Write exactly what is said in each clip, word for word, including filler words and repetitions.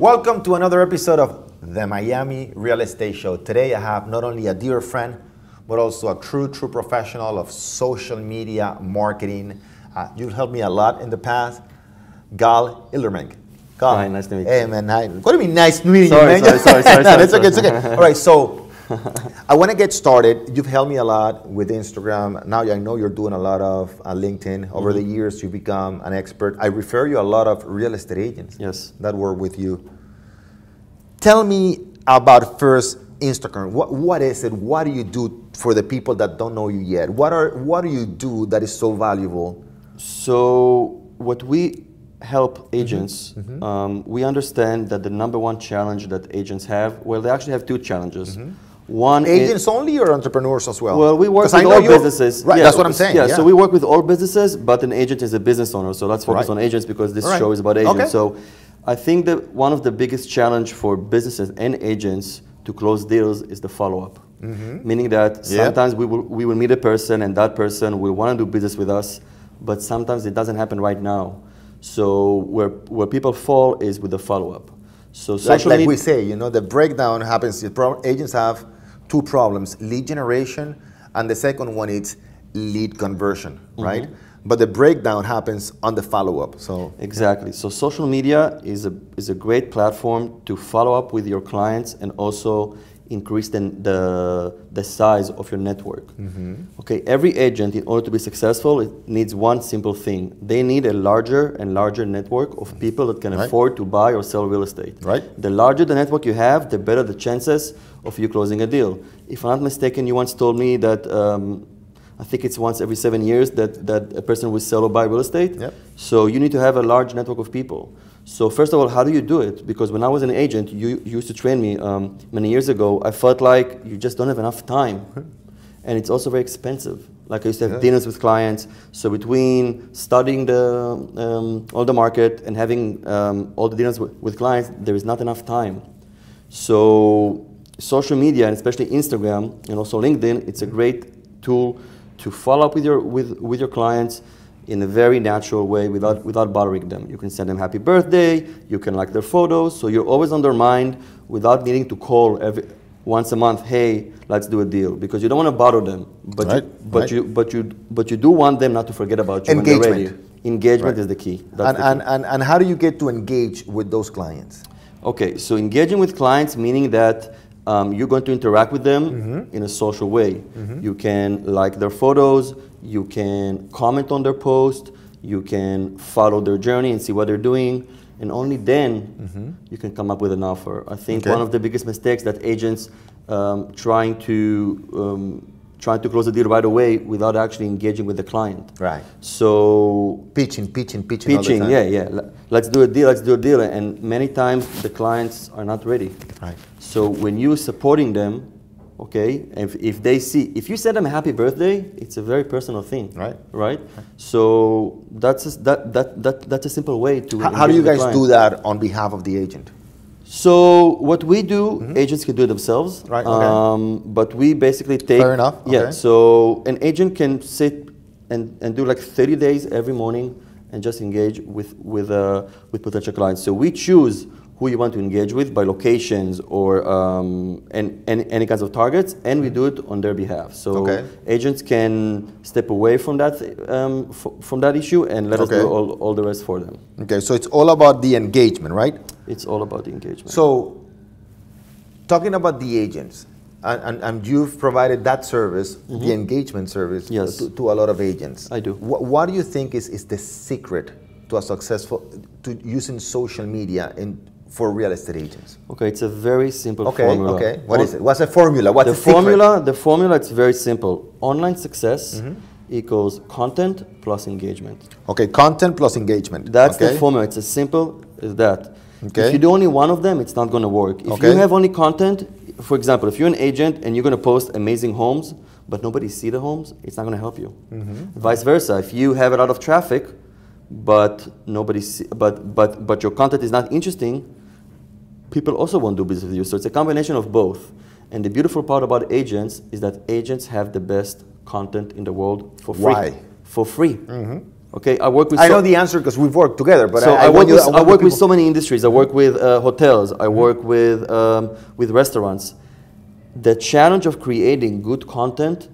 Welcome to another episode of the Miami Real Estate Show. Today I have not only a dear friend, but also a true, true professional of social media marketing. Uh, you've helped me a lot in the past, Gal Erlichman. Gal, hi, nice to meet you. Hey man, hi. What do you mean nice meeting sorry, you, man? Sorry, sorry, sorry. no, sorry, it's sorry. okay, it's okay. All right, so I want to get started. You've helped me a lot with Instagram. Now I know you're doing a lot of uh, LinkedIn. Over mm-hmm. the years, you've become an expert. I refer you a lot of real estate agents yes. that work with you. Tell me about first Instagram. What, what is it? What do you do for the people that don't know you yet? What are what do you do that is so valuable? So what we help agents, mm-hmm. um, we understand that the number one challenge that agents have, well, they actually have two challenges. Mm-hmm. One agents is, only or entrepreneurs as well? Well, we work with all businesses. Right, yeah, that's what I'm saying. Yeah, yeah, so we work with all businesses, but an agent is a business owner. So let's focus right. on agents because this right. show is about agents. Okay. So I think that one of the biggest challenge for businesses and agents to close deals is the follow-up. Mm-hmm. Meaning that yeah. sometimes we will, we will meet a person and that person will want to do business with us, but sometimes it doesn't happen right now. So where, where people fall is with the follow-up. So like, like we say, you know, the breakdown happens, agents have two problems, lead generation, and the second one is lead conversion, right? Mm-hmm. But the breakdown happens on the follow-up, so. Exactly, so social media is a, is a great platform to follow up with your clients and also increase the, the, the size of your network. Mm-hmm. Okay, every agent, in order to be successful, it needs one simple thing. They need a larger and larger network of people that can right. afford to buy or sell real estate. Right. The larger the network you have, the better the chances of you closing a deal. If I'm not mistaken, you once told me that, um, I think it's once every seven years that, that a person will sell or buy real estate. Yep. So you need to have a large network of people. So first of all, how do you do it? Because when I was an agent, you, you used to train me um, many years ago. I felt like you just don't have enough time. And it's also very expensive. Like I used to have yeah. dinners with clients. So between studying the, um, all the market and having um, all the dinners with, with clients, there is not enough time. So social media, and especially Instagram and also LinkedIn, it's a great tool to follow up with your, with, with your clients in a very natural way without, without bothering them. You can send them happy birthday, you can like their photos, so you're always on their mind without needing to call every, once a month, hey, let's do a deal, because you don't want to bother them, but, right. you, but, right. you, but, you, but you do want them not to forget about you Engagement. when they're ready. Engagement right. is the key. That's and, the and, key. And, and how do you get to engage with those clients? Okay, so engaging with clients meaning that Um, you're going to interact with them mm-hmm. in a social way. Mm-hmm. You can like their photos, you can comment on their post, you can follow their journey and see what they're doing, and only then mm-hmm. you can come up with an offer. I think okay. one of the biggest mistakes that agents um, trying to um, trying to close a deal right away without actually engaging with the client. Right. So pitching, pitching, pitching. Pitching, all the time. yeah, yeah. Let's do a deal. Let's do a deal. And many times the clients are not ready. Right. So when you're supporting them, okay, if if they see, if you send them a happy birthday, it's a very personal thing. Right. Right. right. So that's a, that that that that's a simple way to. How, how do you guys client. do that on behalf of the agent? So what we do, mm-hmm. agents can do it themselves, right, okay. um, but we basically take... Fair enough. Yeah, okay. so an agent can sit and, and do like thirty days every morning and just engage with, with, uh, with potential clients. So we choose who you want to engage with by locations or um, and, and any kinds of targets, and we do it on their behalf. So okay. agents can step away from that um, from that issue and let okay. us do all, all the rest for them. Okay, so it's all about the engagement, right? It's all about the engagement. So, talking about the agents, and, and, and you've provided that service, mm-hmm. the engagement service, yes. to, to a lot of agents. I do. What, what do you think is, is the secret to a successful, to using social media in, for real estate agents? Okay, it's a very simple okay, formula. Okay, okay. What On, is it? What's the formula? What's the, the formula? Secret? The formula, it's very simple. Online success mm-hmm. equals content plus engagement. Okay, content plus engagement. That's okay. the formula. It's as simple as that. Okay. If you do only one of them, it's not going to work. If okay. you have only content, for example, if you're an agent and you're going to post amazing homes, but nobody see the homes, it's not going to help you. Mm-hmm. Vice versa, if you have a lot of traffic, but nobody, see, but but but your content is not interesting, people also won't do business with you. So it's a combination of both. And the beautiful part about agents is that agents have the best content in the world for free. Why? For free. Mm-hmm. Okay, I work with. I so know the answer because we've worked together. But so I, I, I work, with, I work with, with so many industries. I work with uh, hotels. I work with um, with restaurants. The challenge of creating good content,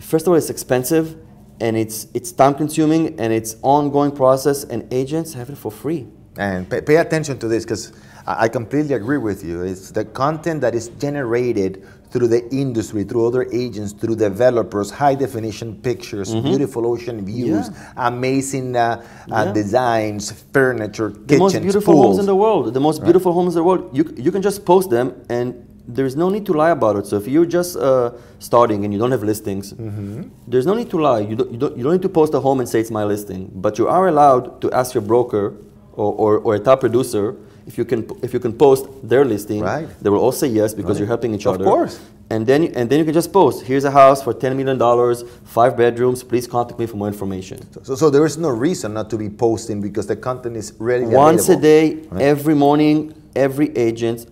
first of all, it's expensive, and it's it's time consuming, and it's ongoing process. And agents have it for free. And pay, pay attention to this because I completely agree with you. It's the content that is generated through the industry, through other agents, through developers, high definition pictures, mm-hmm. beautiful ocean views, yeah. amazing uh, uh, yeah. designs, furniture, kitchens, the most beautiful pools. homes in the world. The most beautiful right. homes in the world. You, you can just post them and there's no need to lie about it. So if you're just uh, starting and you don't have listings, mm-hmm. there's no need to lie. You don't, you, don't, you don't need to post a home and say it's my listing, but you are allowed to ask your broker or, or, or a top producer if you can if you can post their listing, right. they will all say yes because right. you're helping each of other. Of course. And then and then you can just post. Here's a house for ten million dollars, five bedrooms. Please contact me for more information. So, so there is no reason not to be posting because the content is ready. Once available. a day, right. every morning, every agent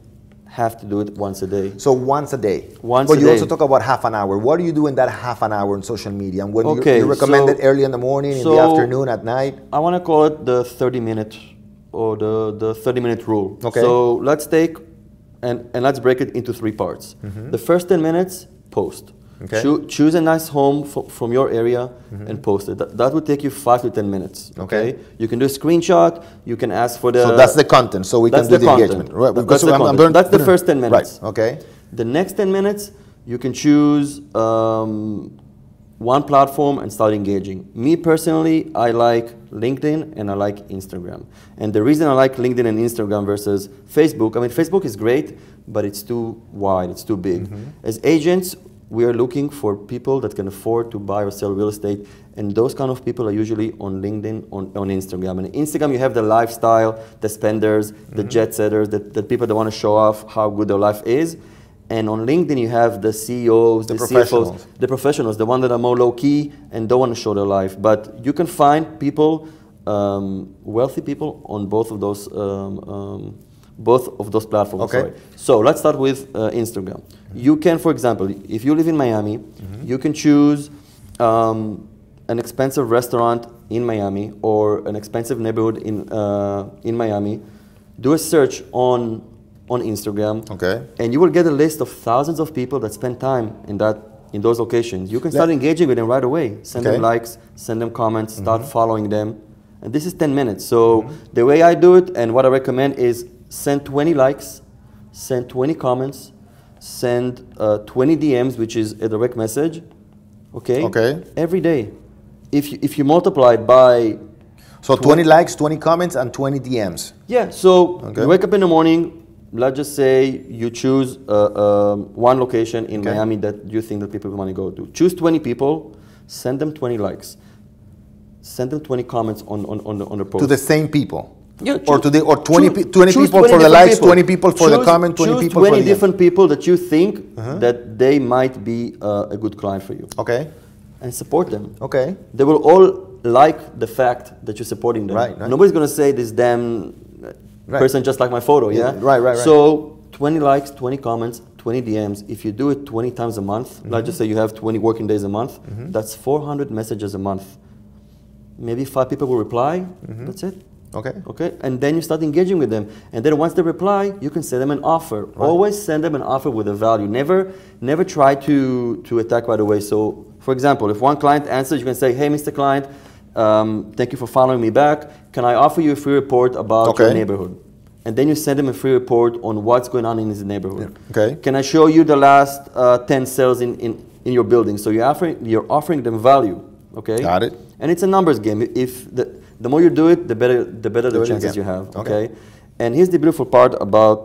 have to do it once a day. So once a day. Once but a day. But you also talk about half an hour. What do you do in that half an hour on social media? And what okay, do you, you recommend so, it early in the morning, so in the afternoon, at night? I want to call it the thirty minute. Or the, the thirty minute rule. Okay. So let's take and, and let's break it into three parts. Mm-hmm. The first ten minutes, post. Okay. Cho choose a nice home from your area mm-hmm. and post it. That, that would take you five to ten minutes. Okay. okay. You can do a screenshot, you can ask for the... So that's the content, so we can do the, the engagement. Right. That, that's, so the I'm, I'm that's the first ten minutes. Right. Okay. The next ten minutes, you can choose um, one platform and start engaging. Me personally, I like LinkedIn and I like Instagram. And the reason I like LinkedIn and Instagram versus Facebook, I mean, Facebook is great, but it's too wide, it's too big. Mm-hmm. As agents, we are looking for people that can afford to buy or sell real estate, and those kind of people are usually on LinkedIn, on, on Instagram. And Instagram, you have the lifestyle, the spenders, mm-hmm. the jet setters, the, the people that want to show off how good their life is. And on LinkedIn, you have the C E Os, the, the professionals. C F Os, the professionals, the ones that are more low-key and don't want to show their life. But you can find people, um, wealthy people, on both of those, um, um, both of those platforms. Okay. Sorry. So let's start with uh, Instagram. You can, for example, if you live in Miami, mm-hmm. you can choose um, an expensive restaurant in Miami or an expensive neighborhood in uh, in Miami. Do a search on. on Instagram, okay, and you will get a list of thousands of people that spend time in that in those locations. You can start Let engaging with them right away. Send okay. them likes, send them comments, start mm-hmm. following them. And this is ten minutes. So mm-hmm. the way I do it and what I recommend is send twenty likes, send twenty comments, send uh, twenty D Ms, which is a direct message, okay? Okay. Every day. If you, if you multiply it by... So twenty, twenty likes, twenty comments, and twenty D Ms. Yeah, so okay. you wake up in the morning, let's just say you choose uh, um, one location in okay. Miami that you think that people want to go to. Choose twenty people, send them twenty likes, send them twenty comments on, on, on, the, on the post. To the same people? Yeah. Or, to the, or twenty, choose, pe twenty, people twenty for the likes, people. twenty people for choose, the comment, twenty people for the... Choose twenty different people that you think uh-huh. that they might be uh, a good client for you. Okay. And support them. Okay. They will all like the fact that you're supporting them. Right, right. Nobody's going to say this damn... Right. Person just like my photo, yeah? yeah? Right, right, right. So twenty likes, twenty comments, twenty D Ms. If you do it twenty times a month, mm-hmm. let's just say you have twenty working days a month, mm-hmm. that's four hundred messages a month. Maybe five people will reply, mm-hmm. that's it. Okay. Okay, and then you start engaging with them. And then once they reply, you can send them an offer. Right. Always send them an offer with a value. Never, never try to, to attack right away. So, for example, if one client answers, you can say, hey, Mister Client, Um, thank you for following me back. Can I offer you a free report about okay. your neighborhood? And then you send him a free report on what's going on in his neighborhood. Yeah. Okay. Can I show you the last uh, ten sales in, in, in your building? So you're offering, you're offering them value. Okay. Got it. And it's a numbers game. If the, the more you do it, the better the, better the chances you have. Okay? okay. And here's the beautiful part about,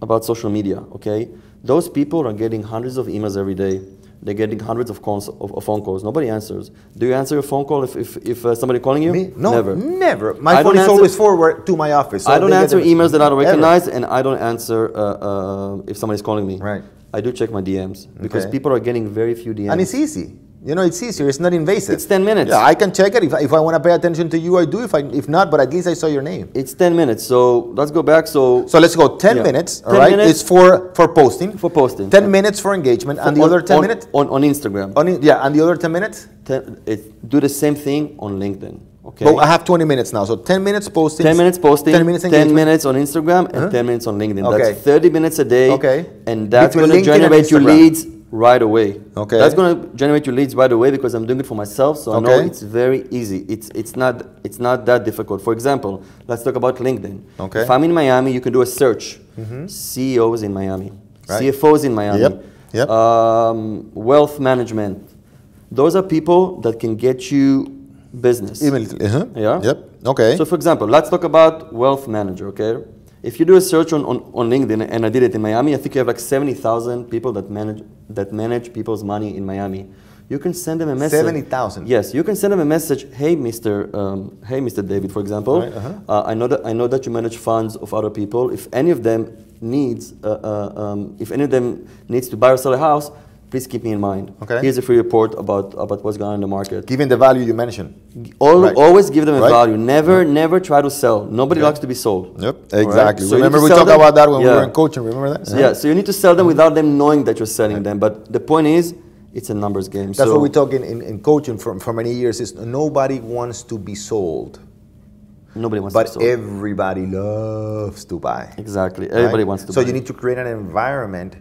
about social media. Okay. Those people are getting hundreds of emails every day. They're getting hundreds of, calls, of, of phone calls. Nobody answers. Do you answer a phone call if, if, if uh, somebody calling you? Me? No, never. never. My phone is always forward to my office. So I don't answer emails that I don't recognize, ever. and I don't answer uh, uh, if somebody's calling me. Right. I do check my D Ms because okay. people are getting very few D Ms. And it's easy. You know, it's easier. It's not invasive. It's ten minutes. Yeah, I can check it. If, if I want to pay attention to you, I do. If I, if not, but at least I saw your name. It's ten minutes. So let's go back. So so let's go ten yeah. minutes. All ten right. Minutes, it's for, for posting. For posting. ten yeah. minutes for engagement. For and the on, other ten on, minutes? On, on Instagram. On, yeah. And the other ten minutes? Ten, it, do the same thing on LinkedIn. Okay. But I have twenty minutes now, so ten minutes posting. ten minutes posting, ten minutes, ten minutes on Instagram, and huh? ten minutes on LinkedIn. Okay. That's thirty minutes a day, okay. and that's going to generate you leads right away. Okay. That's going to generate you leads right away because I'm doing it for myself, so I okay. know it's very easy. It's, it's, not, it's not that difficult. For example, let's talk about LinkedIn. Okay. If I'm in Miami, you can do a search. Mm-hmm. C E Os in Miami, right. C F Os in Miami, yep. Yep. Um, wealth management. Those are people that can get you business. Uh-huh. Yeah. Yep. Okay. So for example, let's talk about wealth manager, okay? If you do a search on, on, on LinkedIn, and I did it in Miami, I think you have like seventy thousand people that manage, that manage people's money in Miami. You can send them a message. seventy thousand? Yes, you can send them a message, hey Mister Um, hey Mister David, for example, right, uh-huh. uh, I, know that, I know that you manage funds of other people. If any of them needs, uh, uh, um, if any of them needs to buy or sell a house, please keep me in mind. Okay. Here's a free report about, about what's going on in the market. Given the value you mentioned. All, right. Always give them a right. value. Never, yep. never try to sell. Nobody yep. likes to be sold. Yep, exactly. Right? So remember we talked about that when yeah. we were in coaching, remember that? So yeah, so you need to sell them without them knowing that you're selling right. them. But the point is, it's a numbers game. That's so what we talk in, in, in coaching for, for many years is nobody wants to be sold. Nobody wants but to be sold. But everybody loves to buy. Exactly, everybody right? wants to so buy. So you need to create an environment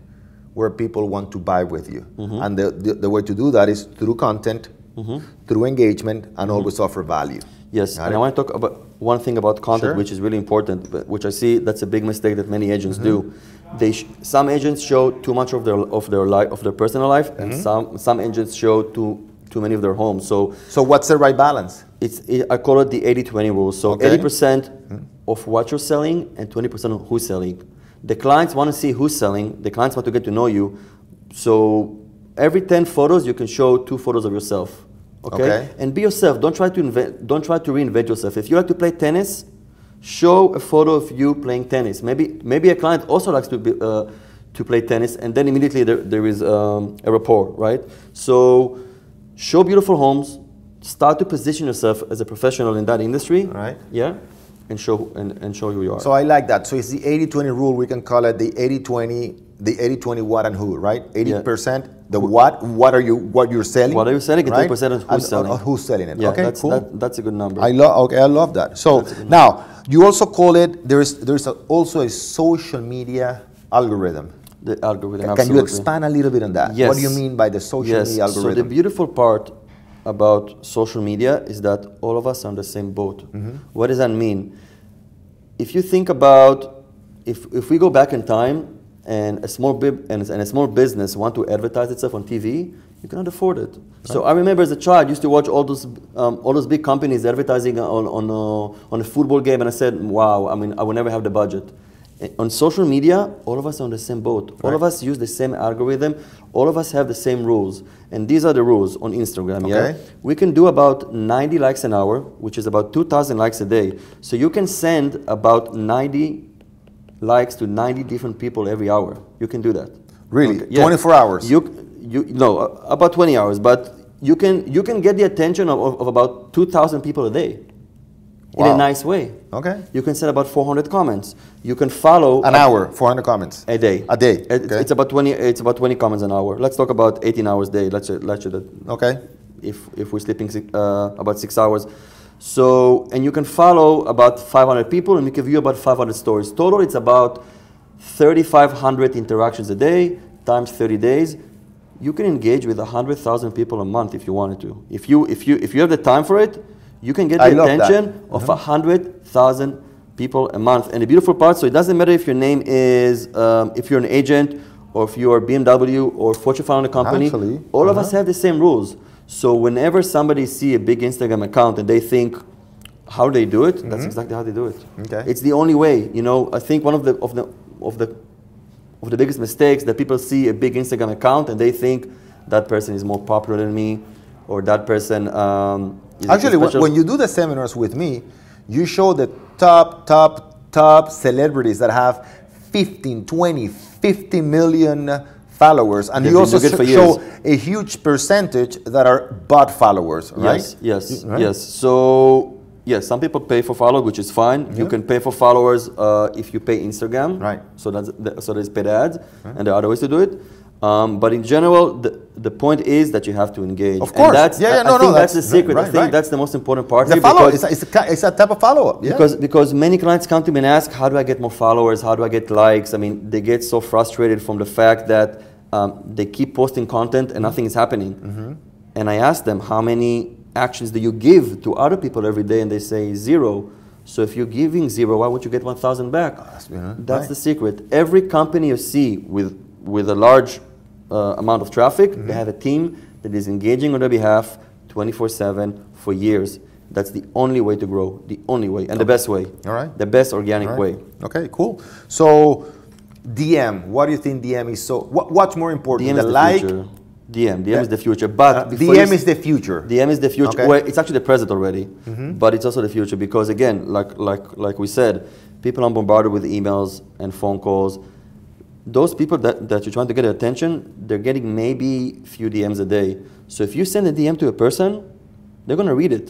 where people want to buy with you. Mm-hmm. And the, the, the way to do that is through content, mm-hmm. through engagement, and mm-hmm. always offer value. Yes, Got and it? I want to talk about one thing about content, sure. which is really important, but which I see that's a big mistake that many agents mm-hmm. do. They sh some agents show too much of their, of their, li of their personal life, mm-hmm. and some, some agents show too, too many of their homes. So, so what's the right balance? It's, it, I call it the eighty twenty rule. So eighty percent okay. mm-hmm. of what you're selling and twenty percent of who's selling. The clients want to see who's selling. The clients want to get to know you. So every ten photos, you can show two photos of yourself. Okay? okay. And be yourself. Don't try to invent, don't try to reinvent yourself. If you like to play tennis, show a photo of you playing tennis. Maybe maybe a client also likes to be, uh, to play tennis, and then immediately there, there is um, a rapport, right? So show beautiful homes. Start to position yourself as a professional in that industry. All right. Yeah. And show, and, and show who you are. So I like that. So it's the eighty twenty rule. We can call it the eighty twenty, the eighty twenty what and who, right? eighty percent yeah. the what, what are you, what you're selling. What are you selling? Right? ten percent of who's and, selling. Uh, who's selling it. Yeah, okay, that's, cool. That, that's a good number. I love, okay, I love that. So now, you also call it, there is, there is a, also a social media algorithm. The algorithm, Can, can you expand a little bit on that? Yes. What do you mean by the social yes. media algorithm? So the beautiful part about social media is that all of us are on the same boat. Mm-hmm. What does that mean? If you think about, if, if we go back in time and a, small and, and a small business want to advertise itself on T V, you cannot afford it. Right. So I remember as a child, I used to watch all those, um, all those big companies advertising on, on, a, on a football game, and I said, wow, I mean, I will never have the budget. On social media, all of us are on the same boat. Right. All of us use the same algorithm. All of us have the same rules. And these are the rules on Instagram, okay. yeah? We can do about ninety likes an hour, which is about two thousand likes a day. So you can send about ninety likes to ninety different people every hour. You can do that. Really? Okay. Yeah. twenty-four hours? You, you, no, about twenty hours. But you can, you can get the attention of, of, of about two thousand people a day. Wow. In a nice way. Okay. You can send about four hundred comments. You can follow an hour, four hundred comments a day. A day. It's, okay. it's about twenty. It's about twenty comments an hour. Let's talk about eighteen hours a day. Let's let's that. Okay. If if we're sleeping uh, about six hours, so and you can follow about five hundred people, and you can view about five hundred stories total. It's about thirty-five hundred interactions a day times thirty days. You can engage with one hundred thousand people a month if you wanted to. If you if you if you have the time for it. You can get the attention of one hundred thousand people a month. And the beautiful part, so it doesn't matter if your name is, um, if you're an agent, or if you are B M W, or Fortune five hundred company, Actually, all uh-huh. of us have the same rules. So whenever somebody see a big Instagram account and they think, how they do it, mm-hmm. that's exactly how they do it. Okay. It's the only way, you know, I think one of the, of the, of the, of the biggest mistakes that people see a big Instagram account and they think that person is more popular than me, or that person, um, Is Actually, when you do the seminars with me, you show the top, top, top celebrities that have fifteen, twenty, fifty million followers. And They've you also sh show a huge percentage that are bot followers, right? Yes, yes, right? yes. So, yes, some people pay for followers, which is fine. Mm-hmm. You can pay for followers uh, if you pay Instagram. Right. So, that's the, so there's paid ads, right. and there are other ways to do it. Um, but in general, the, the point is that you have to engage. Of course. And that's, yeah, yeah, I, no, I think no, that's, that's the secret. Right, I think right. that's the most important part. The here follow, it's, a, it's, a, it's a type of follow-up. Yeah. Because, because many clients come to me and ask, how do I get more followers? How do I get likes? I mean, they get so frustrated from the fact that um, they keep posting content and mm-hmm. nothing is happening. Mm-hmm. And I ask them, how many actions do you give to other people every day? And they say zero. So if you're giving zero, why would you get one thousand back? Yeah, that's right. the secret. Every company you see with, with a large Uh, amount of traffic, mm-hmm. they have a team that is engaging on their behalf twenty-four seven for years. That's the only way to grow, the only way, and okay. the best way. All right. The best organic right. way. Okay, cool. So, D M, what do you think D M is so, what, what's more important, D M the, the like? Future. D M, D M yeah. is the future, but... Uh, D M is the future. D M is the future, okay. well, it's actually the present already, mm-hmm. but it's also the future because again, like, like, like we said, people are bombarded with emails and phone calls. Those people that, that you're trying to get attention, they're getting maybe few D Ms a day. So if you send a D M to a person, they're going to read it.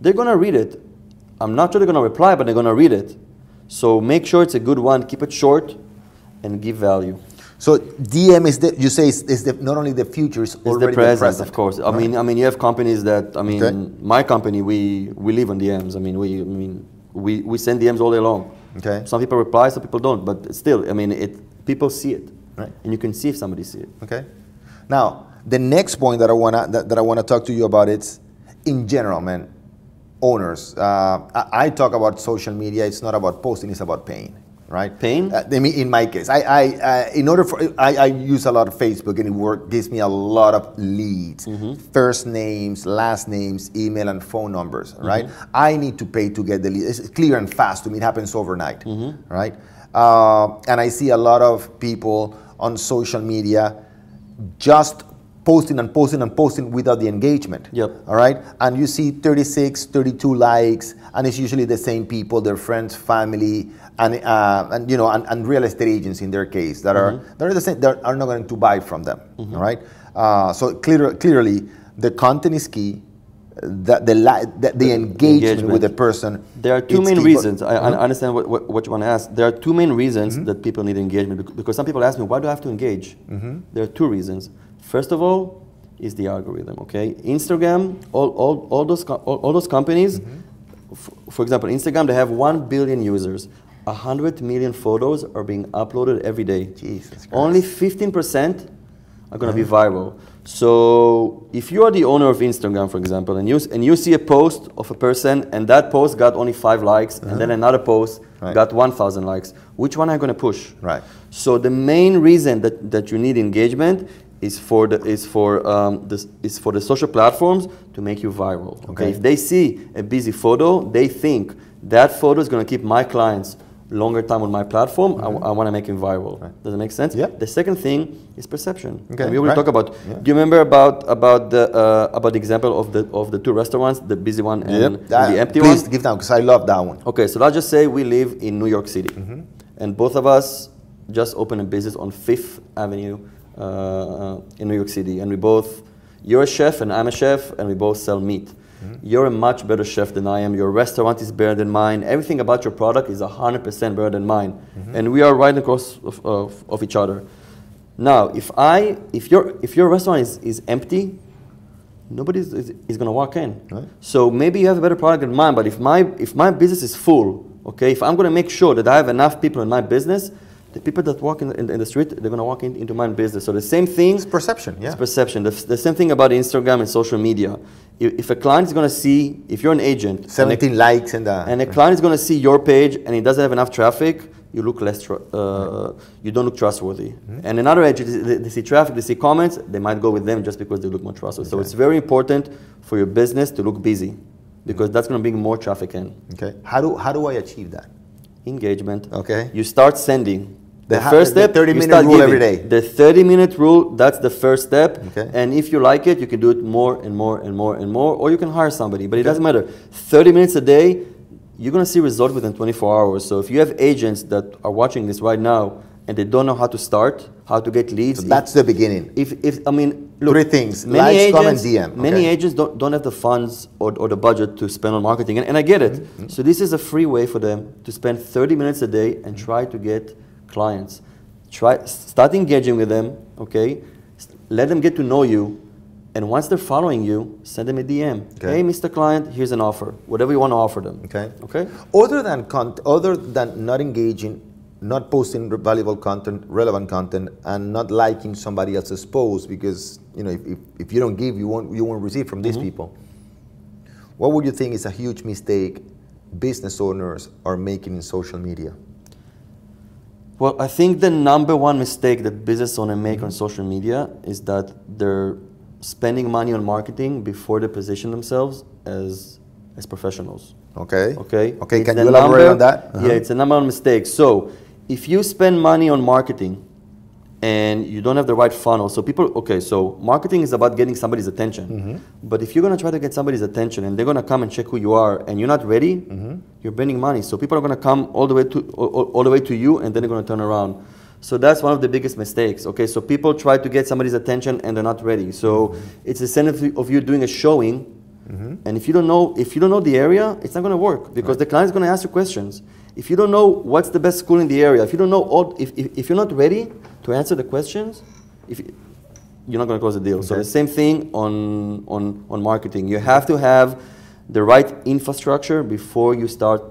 They're going to read it. I'm not sure they're going to reply, but they're going to read it. So make sure it's a good one, keep it short, and give value. So D M is, the, you say, is, is the, not only the future, it's, it's already the present, the present. Of course. I right. mean, I mean, you have companies that, I mean, okay. my company, we, we live on D Ms. I mean, we, I mean we, we send D Ms all day long. Okay. Some people reply, some people don't, but still, I mean, it. People see it, right. and you can see if somebody see it. Okay. Now, the next point that I wanna that, that I wanna talk to you about is, in general, man, owners. Uh, I, I talk about social media. It's not about posting. It's about pain, right? Pain. Uh, I mean, in my case, I, I uh, in order for I, I use a lot of Facebook, and it work gives me a lot of leads, mm-hmm. first names, last names, email, and phone numbers. Right. Mm-hmm. I need to pay to get the leads. It's clear and fast to me. It happens overnight. Mm-hmm. Right. Uh, and I see a lot of people on social media just posting and posting and posting without the engagement. Yep. All right. And you see thirty-six, thirty-two likes, and it's usually the same people, their friends, family, and uh, and you know, and, and real estate agents in their case that are mm-hmm. that are the same that are not going to buy from them. Mm-hmm. All right. Uh, so clear, clearly, the content is key. That the, the, the engagement, engagement with the person. There are two main key. reasons. I, mm-hmm. I understand what, what, what you want to ask. There are two main reasons mm-hmm. that people need engagement. Because some people ask me, why do I have to engage? Mm-hmm. There are two reasons. First of all, is the algorithm, okay? Instagram, all, all, all, those, all, all those companies, mm-hmm. f for example, Instagram, they have one billion users. one hundred million photos are being uploaded every day. Jesus Christ. Only fifteen percent are going to mm-hmm. be viral. So if you are the owner of Instagram, for example, and you, and you see a post of a person and that post got only five likes uh-huh. and then another post right. got one thousand likes, which one are you going to push? Right. So the main reason that, that you need engagement is for the, is for, um, this, is for the social platforms to make you viral. Okay. okay. If they see a busy photo, they think that photo is going to keep my clients longer time on my platform, mm-hmm. I, I want to make him viral. Right. Does it make sense? Yeah. The second thing is perception. Okay. And we will right. talk about. Yeah. Do you remember about about the uh, about the example of the of the two restaurants, the busy one and, yep. and the empty uh, please one? Please give down because I love that one. Okay, so let's just say we live in New York City, mm-hmm. and both of us just opened a business on Fifth Avenue uh, in New York City, and we both, you're a chef and I'm a chef, and we both sell meat. Mm-hmm. You're a much better chef than I am. Your restaurant is better than mine. Everything about your product is one hundred percent better than mine. Mm-hmm. And we are right across of, of, of each other. Now, if I, if your, if your restaurant is, is empty, nobody is, is, is going to walk in. Right. So maybe you have a better product than mine, but if my, if my business is full, okay, if I'm going to make sure that I have enough people in my business, the people that walk in the, in the street, they're going to walk in, into my business. So the same thing. It's perception, yeah. It's perception. The, the same thing about Instagram and social media. If, if a client is going to see, if you're an agent. seventeen and a, likes and that. And a client is going to see your page and it doesn't have enough traffic, you look less, uh, right. you don't look trustworthy. Mm-hmm. And another agent, they, they see traffic, they see comments, they might go with them just because they look more trustworthy. Okay. So it's very important for your business to look busy because mm-hmm. that's going to bring more traffic in. Okay. How do, how do I achieve that? Engagement. Okay. You start sending. The, the first step, the thirty minute rule every day. The thirty minute rule, that's the first step. Okay. And if you like it, you can do it more and more and more and more, or you can hire somebody, but it okay. doesn't matter. thirty minutes a day, you're going to see results within twenty-four hours. So if you have agents that are watching this right now and they don't know how to start, how to get leads. So that's if, the beginning. If, if I mean, look. Three things, likes, agents, comment, D M. Okay. Many agents don't, don't have the funds or, or the budget to spend on marketing, and, and I get it. Mm-hmm. So this is a free way for them to spend thirty minutes a day and try to get clients. Try, start engaging with them, okay? Let them get to know you. And once they're following you, send them a D M. Okay. Hey, Mister Client, here's an offer. Whatever you want to offer them. Okay. Okay. Other than con other than not engaging, not posting valuable content, relevant content, and not liking somebody else's post, because you know if, if, if you don't give, you won't you won't receive from these mm-hmm. people. What would you think is a huge mistake business owners are making in social media? Well, I think the number one mistake that business owners make mm-hmm. on social media is that they're spending money on marketing before they position themselves as as professionals. Okay. Okay. Okay. Can you elaborate on that? Uh-huh. Yeah, it's a number of mistakes. So, if you spend money on marketing, and you don't have the right funnel, so people. Okay. So marketing is about getting somebody's attention. Mm-hmm. But if you're gonna try to get somebody's attention, and they're gonna come and check who you are, and you're not ready, mm-hmm. you're burning money. So people are gonna come all the way to all, all the way to you, and then they're gonna turn around. So that's one of the biggest mistakes. Okay, so people try to get somebody's attention and they're not ready. So mm-hmm. it's a sense of you doing a showing, mm-hmm. and if you don't know if you don't know the area, it's not going to work because right. the client's going to ask you questions. If you don't know what's the best school in the area, if you don't know all, if if, if you're not ready to answer the questions, if you're not going to close the deal. Okay. So the same thing on on on marketing. You have to have the right infrastructure before you start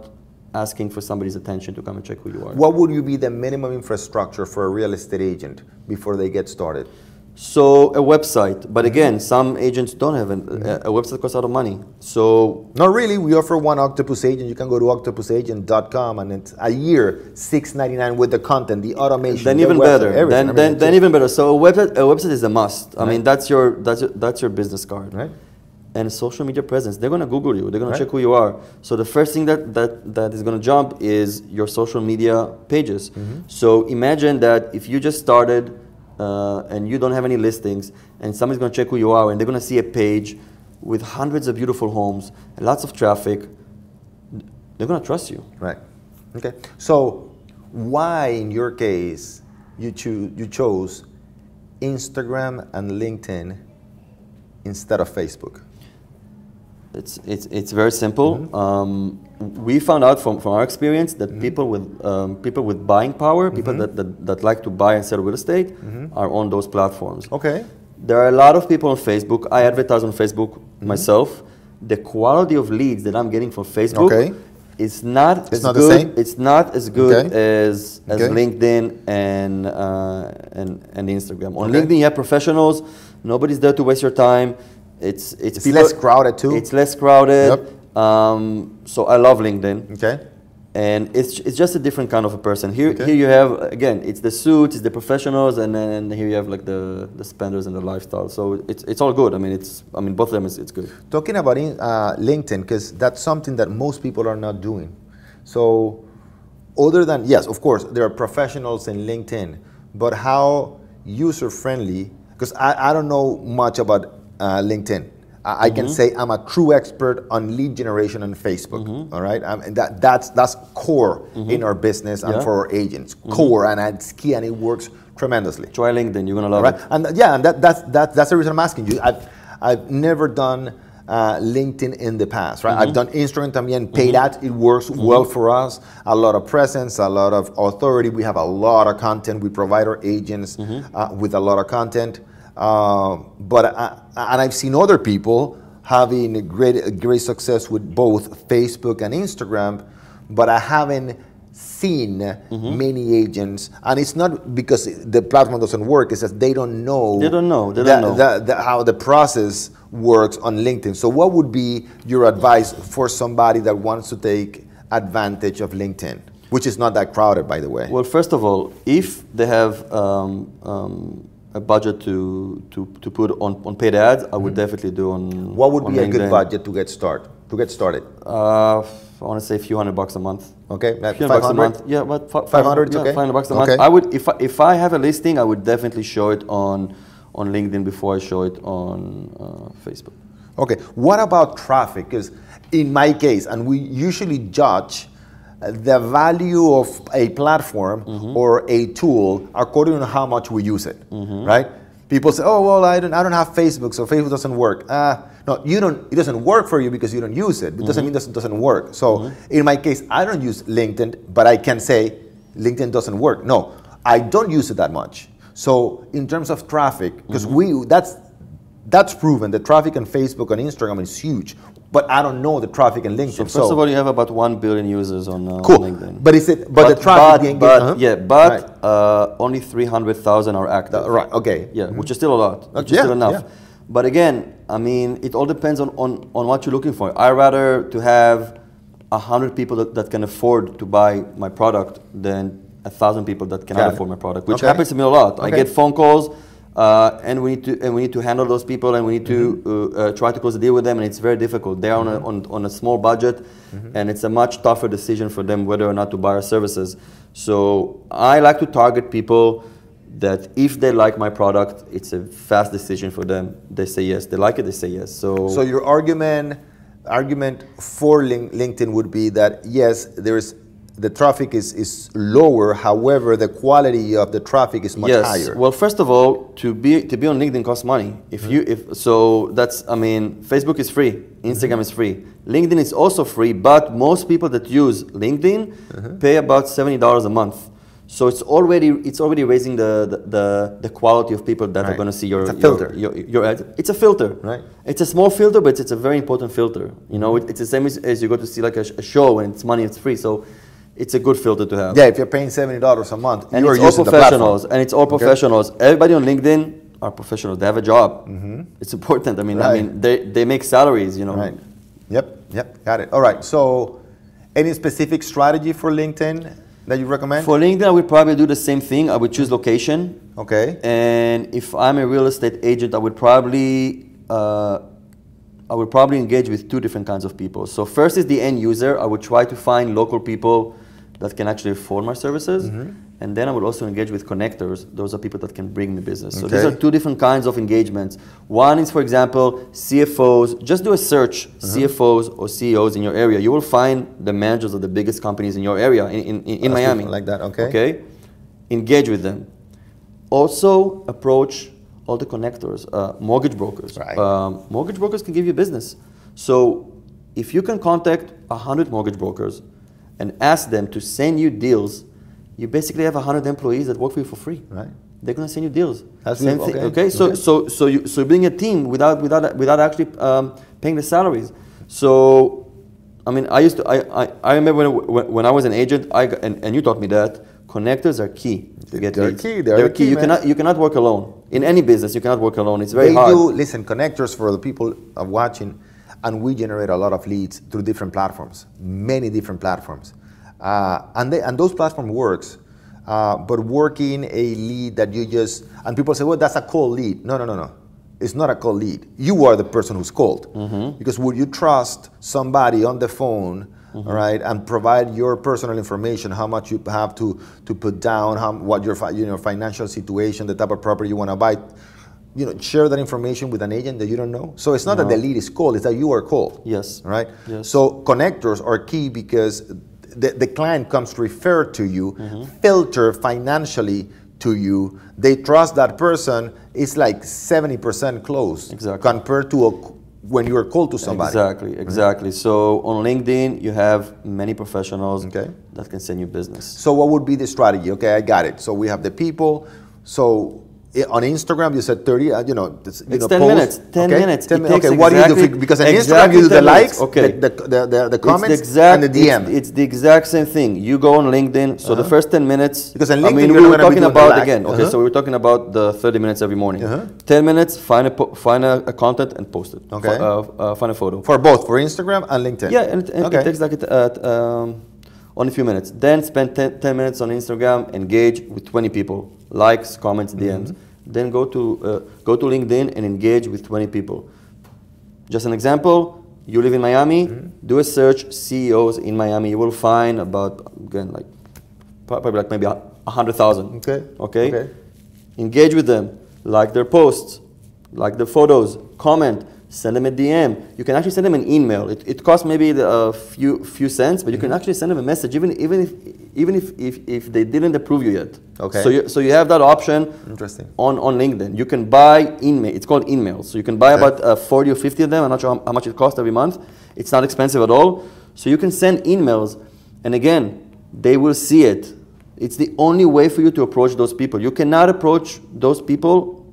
asking for somebody's attention to come and check who you are. What would you be the minimum infrastructure for a real estate agent before they get started? So a website, but again, some agents don't have an, mm-hmm. a, a website costs a lot of money. So not really. We offer one Octopus Agent. You can go to octopus agent dot com, and it's a year six ninety-nine with the content, the automation. Then the even website, better. Then, then, I mean, then, then even better. So a website, a website is a must. Right. I mean, that's your that's your, that's your business card. Right. And social media presence, they're going to Google you. They're going right. to check who you are. So the first thing that, that, that is going to jump is your social media pages. Mm-hmm. So imagine that if you just started uh, and you don't have any listings and somebody's going to check who you are and they're going to see a page with hundreds of beautiful homes and lots of traffic, they're going to trust you. Right. Okay. So why, in your case, you, cho- you chose Instagram and LinkedIn instead of Facebook? It's, it's, it's very simple. Mm-hmm. um, we found out from, from our experience that mm-hmm. people with um, people with buying power, people mm-hmm. that, that, that like to buy and sell real estate mm-hmm. are on those platforms. Okay. There are a lot of people on Facebook. I advertise on Facebook mm-hmm. myself. The quality of leads that I'm getting from Facebook okay. is not, it's not good, the same? It's not as good okay. as, as okay. LinkedIn and, uh, and, and Instagram. On okay. LinkedIn you have professionals, nobody's there to waste your time. It's, it's, it's people, less crowded too. It's less crowded. Yep. Um, so I love LinkedIn. Okay. And it's, it's just a different kind of a person. Here, okay. here you have, again, it's the suits, it's the professionals, and then here you have like the, the spenders and the lifestyle. So it's, it's all good. I mean, it's, I mean, both of them, is, it's good. Talking about in, uh, LinkedIn, because that's something that most people are not doing. So other than, yes, of course, there are professionals in LinkedIn, but how user-friendly, because I, I don't know much about Uh, LinkedIn. I, I mm-hmm. can say I'm a true expert on lead generation on Facebook. Mm-hmm. All right, um, and that that's that's core mm-hmm. in our business and yeah. for our agents. Mm-hmm. Core and it's key, and it works tremendously. Try LinkedIn, you're gonna love right? it. And yeah, and that that's that, that's the reason I'm asking you. I've I've never done uh, LinkedIn in the past, right? Mm-hmm. I've done Instagram también, paid mm-hmm. ads. It works mm-hmm. well for us. A lot of presence, a lot of authority. We have a lot of content. We provide our agents mm-hmm. uh, with a lot of content. Uh, but I, and I've seen other people having a great a great success with both Facebook and Instagram, but I haven't seen mm-hmm. many agents, and it's not because the platform doesn't work. It's that they don't know. They don't know. They don't that, know that, that how the process works on LinkedIn. So, what would be your advice for somebody that wants to take advantage of LinkedIn, which is not that crowded, by the way? Well, first of all, if they have um, um, a budget to, to, to put on, on paid ads, I would mm-hmm. definitely do on What would on be LinkedIn. A good budget to get start to get started? Uh, I want to say a few hundred bucks a month. Okay, like few bucks a month. Yeah, what five hundred? Yeah, okay. five hundred bucks a okay. month. I would if I, if I have a listing, I would definitely show it on on LinkedIn before I show it on uh, Facebook. Okay, what about traffic? Because in my case, and we usually judge the value of a platform mm-hmm. or a tool according to how much we use it, mm-hmm. right? People say, oh, well, I don't, I don't have Facebook, so Facebook doesn't work. Uh, no, you don't, it doesn't work for you because you don't use it. It mm-hmm. doesn't mean it doesn't work. So mm-hmm. in my case, I don't use LinkedIn, but I can say LinkedIn doesn't work. No, I don't use it that much. So in terms of traffic, because mm-hmm. we that's that's proven, the traffic on Facebook and Instagram is huge, but I don't know the traffic in LinkedIn. So first so. of all, you have about one billion users on, uh, cool. on LinkedIn. But is it? But, but the traffic, but, but, uh-huh. yeah, but right. uh, only three hundred thousand are active. Uh, right. Okay. Yeah, mm-hmm. which is still a lot. Which okay. is still yeah, enough. Yeah. But again, I mean, it all depends on on on what you're looking for. I rather to have a hundred people that, that can afford to buy my product than a thousand people that cannot afford my product, which okay. happens to me a lot. Okay. I get phone calls. Uh, and we need to and we need to handle those people, and we need to mm-hmm. uh, uh, try to close the deal with them, and it's very difficult. They're mm-hmm. on, a, on on a small budget, mm-hmm. and it's a much tougher decision for them whether or not to buy our services. So I like to target people that if they like my product, it's a fast decision for them. They say yes. They like it. They say yes. So so your argument argument for link, LinkedIn would be that yes, there is. The traffic is, is lower, however, the quality of the traffic is much yes. higher. Well, first of all, to be to be on LinkedIn costs money. If mm-hmm. you if so that's I mean, Facebook is free, Instagram mm-hmm. is free. LinkedIn is also free, but most people that use LinkedIn mm-hmm. pay about seventy dollars a month. So it's already it's already raising the the, the, the quality of people that right. are going to see your, it's a filter. your your your ad. It's a filter, right? It's a small filter, but it's a very important filter. You know, it, it's the same as, as you go to see like a, a show, and it's money, it's free. So it's a good filter to have. Yeah, if you're paying seventy dollars a month, and you it's are all using professionals, the platform. And it's all okay. professionals. Everybody on LinkedIn are professionals. They have a job. Mm-hmm. It's important. I mean, right. I mean, they they make salaries. You know. Right. Yep. Yep. Got it. All right. So, any specific strategy for LinkedIn that you recommend? For LinkedIn, I would probably do the same thing. I would choose location. Okay. And if I'm a real estate agent, I would probably. Uh, I would probably engage with two different kinds of people. So first is the end user. I would try to find local people that can actually afford my services. Mm-hmm. And then I would also engage with connectors. Those are people that can bring me business. Okay. So these are two different kinds of engagements. One is, for example, C F Os. Just do a search, mm-hmm. C F Os or C E Os in your area. You will find the managers of the biggest companies in your area, in, in, in Miami. Like that, okay. Okay. Engage with them. Also approach all the connectors, uh, mortgage brokers. Right. Um, mortgage brokers can give you business. So if you can contact one hundred mortgage brokers, and ask them to send you deals, you basically have one hundred employees that work for you for free. Right. They're gonna send you deals. That's Same okay. thing. Okay. So okay. so so you so being a team without without without actually um, paying the salaries. So, I mean, I used to I I, I remember when, when I was an agent, I and, and you taught me that connectors are key to get They're leads. Key. They're, They're key. key. You man. cannot you cannot work alone in any business. You cannot work alone. It's very they hard. Do, listen, connectors for the people watching. And we generate a lot of leads through different platforms, many different platforms. Uh, and, they, and those platform works, uh, but working a lead that you just, and people say, well, that's a cold lead. No, no, no, no. It's not a cold lead. You are the person who's cold. Mm-hmm. Because would you trust somebody on the phone, mm-hmm. all right, and provide your personal information, how much you have to, to put down, how, what your fi- you know, financial situation, the type of property you want to buy. You know, share that information with an agent that you don't know. So it's not no. that the lead is cold, it's that you are cold. Yes. Right? Yes. So connectors are key because the, the client comes to refer to you, mm-hmm. filter financially to you. They trust that person. It's like seventy percent close exactly. compared to a, when you are cold to somebody. Exactly, exactly. Mm-hmm. So on LinkedIn, you have many professionals okay. that can send you business. So what would be the strategy? Okay, I got it. So we have the people. So on Instagram, you said thirty, uh, you know, this, you it's know, ten post. minutes. ten okay. minutes. ten, okay, exactly, what do you do? Because on exactly Instagram, you do the likes, okay. the, the, the, the, the comments, the exact, and the D M. It's, it's the exact same thing. You go on LinkedIn, so uh-huh. the first ten minutes, because on LinkedIn, I mean, we were talking about, again, okay, uh-huh. so we were talking about the thirty minutes every morning. Uh-huh. ten minutes, find a, find a, a content and post it. Okay. F- uh, uh, find a photo. For both, for Instagram and LinkedIn. Yeah, and, and okay. it takes like, it, uh, um, only a few minutes. Then spend ten, ten minutes on Instagram, engage with twenty people. Likes, comments, D Ms. Mm-hmm. Then go to uh, go to LinkedIn and engage with twenty people. Just an example, you live in Miami, mm-hmm. do a search, C E Os in Miami. You will find about, again, like probably like maybe one hundred thousand. Okay. okay. Okay. Engage with them, like their posts, like their photos, comment, send them a D M. You can actually send them an email. It, it costs maybe a few few cents, but you mm-hmm. can actually send them a message, even even if even if, if, if they didn't approve you yet. Okay. So you so you have that option. Interesting. On on LinkedIn, you can buy email. It's called emails. So you can buy okay. about uh, forty or fifty of them. I'm not sure how, how much it costs every month. It's not expensive at all. So you can send emails, and again, they will see it. It's the only way for you to approach those people. You cannot approach those people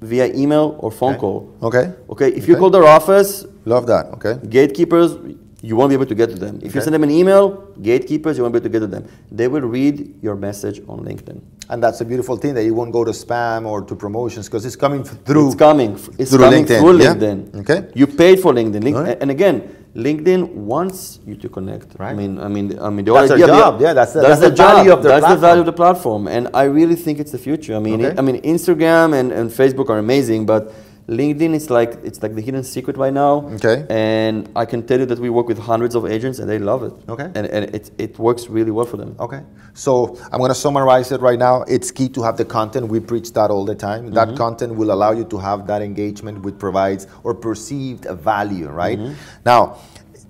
via email or phone okay. call. Okay. Okay. If okay. you call their office, love that. Okay. Gatekeepers, you won't be able to get to them. If okay. you send them an email, gatekeepers, you won't be able to get to them. They will read your message on LinkedIn. And that's a beautiful thing that you won't go to spam or to promotions because it's coming through. It's coming. It's through coming LinkedIn. Through LinkedIn. Yeah? Okay. You paid for LinkedIn. LinkedIn right. And again, LinkedIn wants you to connect. Right. I mean, I mean, I mean. The that's idea their job. The, yeah, that's the, that's, that's the, the value of their that's platform. the value of the platform. And I really think it's the future. I mean, okay. it, I mean, Instagram and, and Facebook are amazing, but LinkedIn is like it's like the hidden secret right now. Okay. And I can tell you that we work with hundreds of agents, and they love it. Okay. And and it it works really well for them. Okay. So I'm gonna summarize it right now. It's key to have the content. We preach that all the time. That mm-hmm. content will allow you to have that engagement, which provides or perceived value. Right. Mm-hmm. Now,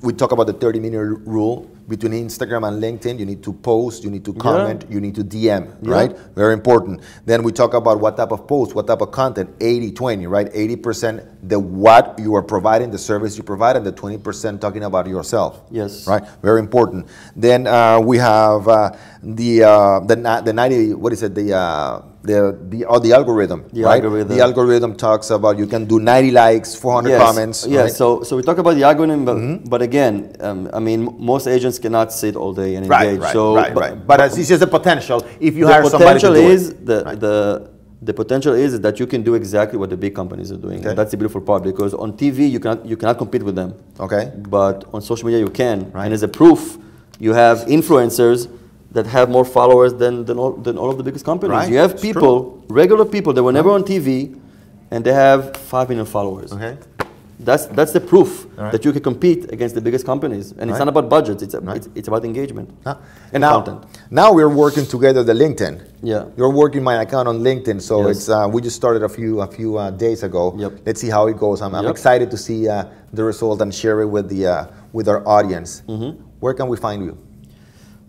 we talk about the thirty minute rule. Between Instagram and LinkedIn, you need to post, you need to comment, yeah. you need to D M, yeah. right? Very important. Then we talk about what type of post, what type of content, eighty twenty, right? eighty percent the what you are providing, the service you provide, and the twenty percent talking about yourself. Yes. Right? Very important. Then uh, we have uh, the, uh, the, the ninety, what is it, the... Uh, The, the, or the algorithm, the right? Algorithm. The algorithm talks about you can do ninety likes, four hundred yes. comments. Yeah, right? so, so we talk about the algorithm, but, mm-hmm. but again, um, I mean, most agents cannot sit all day and right, engage. Right, so, right, but, right. But, but it's just a potential if you hire somebody to do is it. The, right. the, the potential is that you can do exactly what the big companies are doing. Okay. And that's the beautiful part because on T V, you cannot, you cannot compete with them. Okay. But on social media, you can. Right. And as a proof, you have influencers that have more followers than, than, all, than all of the biggest companies. Right. You have it's people, true. regular people that were never on T V, and they have five million followers. Okay. That's, that's the proof right. that you can compete against the biggest companies. And right. it's not about budgets, it's, a, right. it's, it's about engagement huh. and now, content. Now we're working together the LinkedIn. Yeah. You're working my account on LinkedIn, so yes. it's, uh, we just started a few, a few uh, days ago. Yep. Let's see how it goes. I'm, I'm yep. excited to see uh, the result and share it with, the, uh, with our audience. Mm-hmm. Where can we find you?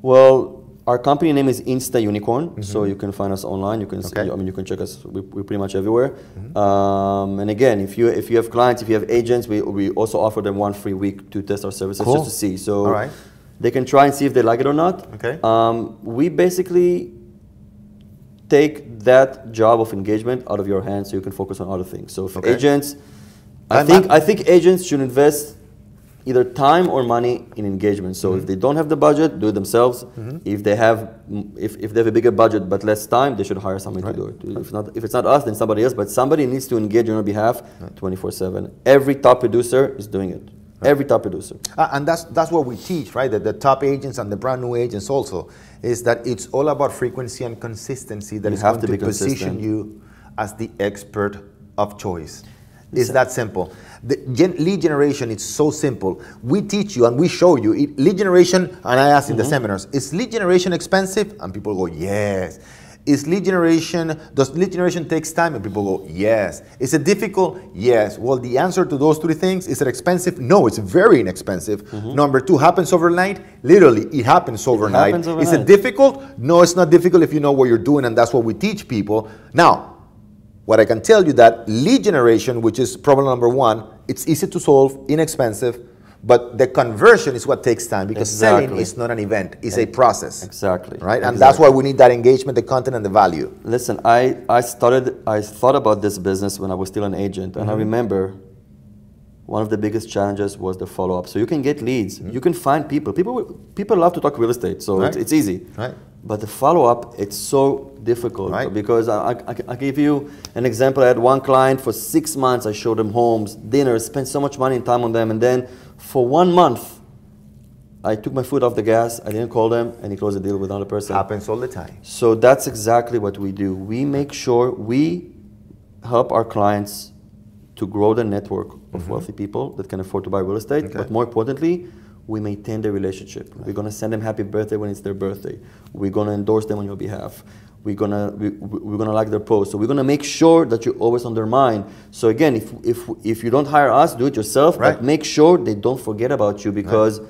Well, our company name is Insta Unicorn, mm-hmm. so you can find us online. You can, okay. see, I mean, you can check us. We, we're pretty much everywhere. Mm-hmm. um, and again, if you if you have clients, if you have agents, we we also offer them one free week to test our services cool. just to see. So all right. they can try and see if they like it or not. Okay. Um, we basically take that job of engagement out of your hands, so you can focus on other things. So for okay. agents, I I'm think I think agents should invest either time or money in engagement. So mm-hmm. if they don't have the budget, do it themselves. Mm-hmm. If they have, if, if they have a bigger budget but less time, they should hire somebody right. to do it. If not, if it's not us, then somebody else. But somebody needs to engage on our behalf, twenty-four seven. Every top producer is doing it. Right. Every top producer. Uh, and that's that's what we teach, right? That the top agents and the brand new agents also is that it's all about frequency and consistency. That you is have going to, to position you as the expert of choice. It's that simple. The gen lead generation is so simple. We teach you and we show you. It, lead generation, and I ask mm-hmm. in the seminars, is lead generation expensive? And people go, yes. Is lead generation, does lead generation takes time? And people go, yes. Is it difficult? Yes. Well, the answer to those three things, is it expensive? No, it's very inexpensive. Mm-hmm. Number two, happens overnight? Literally, it happens overnight. It happens overnight. Is it difficult? No, it's not difficult if you know what you're doing, and that's what we teach people. Now, what I can tell you that lead generation, which is problem number one, it's easy to solve, inexpensive, but the conversion is what takes time because exactly. selling is not an event, it's a process. Exactly. Right? And exactly. that's why we need that engagement, the content, and the value. Listen, I, I started, I thought about this business when I was still an agent, and mm-hmm. I remember one of the biggest challenges was the follow-up. So you can get leads, mm-hmm. you can find people. People people love to talk real estate, so right. it's, it's easy. Right. But the follow-up, it's so difficult right. because I, I, I give you an example. I had one client for six months. I showed them homes, dinners, spent so much money and time on them. And then for one month, I took my foot off the gas. I didn't call them, and he closed the deal with another person. Happens all the time. So that's exactly what we do. We make sure we help our clients to grow the network of mm-hmm. wealthy people that can afford to buy real estate. Okay. But more importantly, we maintain the relationship. Right. We're gonna send them happy birthday when it's their birthday. We're gonna endorse them on your behalf. We're gonna we, we're gonna like their post. So we're gonna make sure that you're always on their mind. So again, if if if you don't hire us, do it yourself. Right. But make sure they don't forget about you because. Right.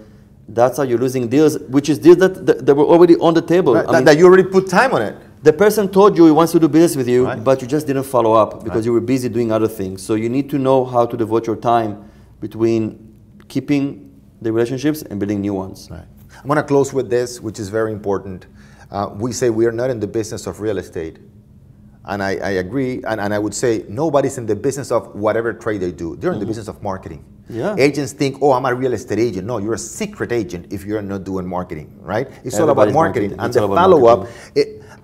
That's how you're losing deals, which is deals that, that, that were already on the table. Right. I mean, that you already put time on it. The person told you he wants to do business with you, right. but you just didn't follow up because right. you were busy doing other things. So you need to know how to devote your time between keeping the relationships and building new ones. Right. I'm going to close with this, which is very important. Uh, we say we are not in the business of real estate. And I, I agree, and, and I would say nobody's in the business of whatever trade they do. They're in mm-hmm. the business of marketing. Yeah. Agents think, oh, I'm a real estate agent. No, you're a secret agent if you're not doing marketing, right? It's Everybody's all about marketing. marketing. And it's the follow-up,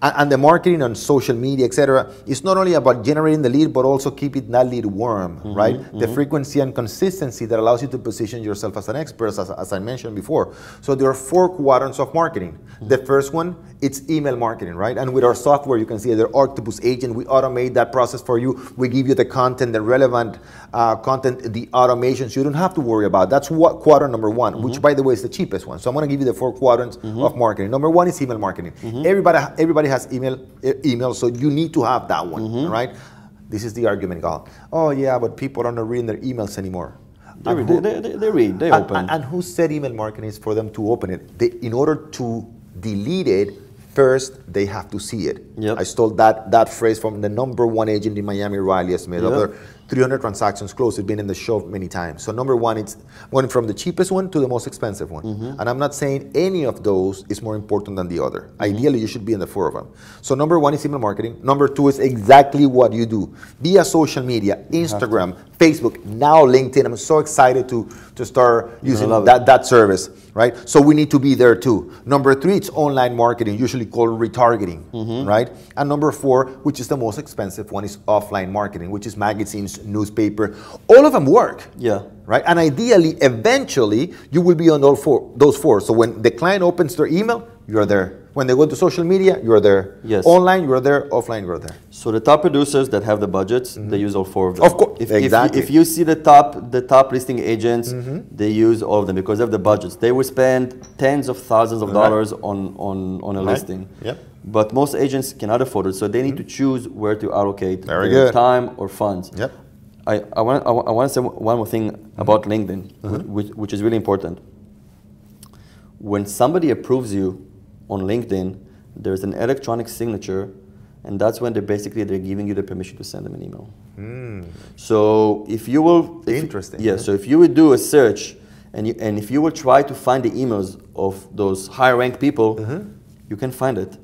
and the marketing on social media, et cetera, it's not only about generating the lead, but also keeping that lead warm, mm-hmm, right? Mm-hmm. The frequency and consistency that allows you to position yourself as an expert, as, as I mentioned before. So there are four quadrants of marketing. Mm-hmm. The first one, it's email marketing, right? And with our software, you can see the Octopus Agent, we automate that process for you. We give you the content, the relevant uh, content, the automations. You don't have to worry about. That's what quadrant number one, mm-hmm. which by the way is the cheapest one. So I'm going to give you the four quadrants mm-hmm. of marketing. Number one is email marketing. Mm-hmm. Everybody, everybody has email, e email, so you need to have that one, mm-hmm. right? This is the argument, Gal. Oh yeah, but people are not reading their emails anymore. They read. Who, they, they, they, read, they and, open. And, and who said email marketing is for them to open it? They, in order to delete it, first, they have to see it. Yep. I stole that, that phrase from the number one agent in Miami, Riley Smith. Yep. Over three hundred transactions closed. It's been in the show many times. So number one, it's going from the cheapest one to the most expensive one. Mm-hmm. And I'm not saying any of those is more important than the other. Mm-hmm. Ideally, you should be in the four of them. So number one is email marketing. Number two is exactly what you do via social media, Instagram, Facebook, now LinkedIn. I'm so excited to, to start using that, that service, right? So we need to be there too. Number three, it's online marketing, usually called retargeting, mm-hmm. right? And number four, which is the most expensive one, is offline marketing, which is magazines, newspaper. All of them work. Yeah. Right? And ideally, eventually, you will be on all four, those four. So when the client opens their email, you're there. When they go to social media, you're there. Yes. Online, you're there. Offline, you're there. So the top producers that have the budgets, mm-hmm. they use all four of them. Of course. If, exactly. If, if you see the top, the top listing agents, mm-hmm. they use all of them because they have the budgets. They will spend tens of thousands of dollars right. on, on, on a right. listing. Yep. But most agents cannot afford it, so they need mm-hmm. to choose where to allocate Very their good. time or funds. Yep. I, I want I, I want to say one more thing mm-hmm. about LinkedIn, mm-hmm. which, which is really important. When somebody approves you on LinkedIn, there's an electronic signature, and that's when they're basically they're giving you the permission to send them an email. Mm. So if you will, if, interesting. Yeah. Right? So if you would do a search, and you, and if you will try to find the emails of those high-ranked people, mm-hmm. you can find it.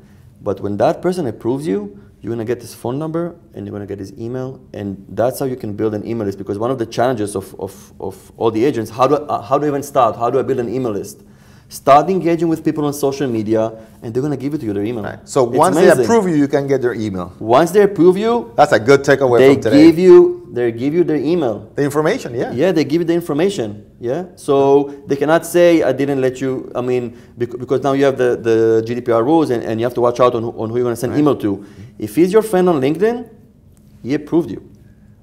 But when that person approves you, you're going to get his phone number, and you're going to get his email, and that's how you can build an email list, because one of the challenges of, of, of all the agents, how do, I, uh, how do I even start? How do I build an email list? Start engaging with people on social media, and they're going to give it to you, their email. Right. So it's once amazing. they approve you, you can get their email. Once they approve you... That's a good takeaway they from today. Give you, they give you their email. The information, yeah. Yeah, they give you the information, yeah. So they cannot say, I didn't let you... I mean, because now you have the, the G D P R rules, and, and you have to watch out on, on who you're going to send right. email to. If he's your friend on LinkedIn, he approved you.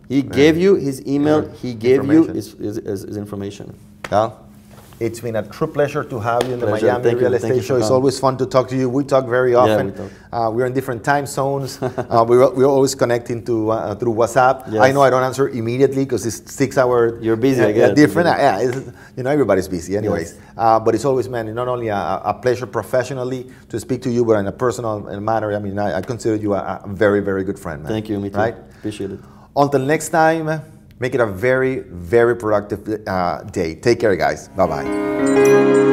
He right. gave you his email. Right. He gave you his, his, his, his information. Yeah. It's been a true pleasure to have you in the pleasure. Miami Thank Real you. Estate Thank Show. It's always fun to talk to you. We talk very often. Yeah, we talk. Uh, we're in different time zones. uh, we're, we're always connecting to, uh, through WhatsApp. Yes. I know I don't answer immediately because it's six hour. You're busy. Uh, yeah, different. Uh, yeah, it's, you know, everybody's busy anyways. Yes. Uh, but it's always, man, not only a, a pleasure professionally to speak to you, but in a personal manner. I mean, I, I consider you a, a very, very good friend, man. Thank you. Me too. Right? Appreciate it. Until next time. Make it a very, very productive uh, day. Take care, guys. Bye-bye.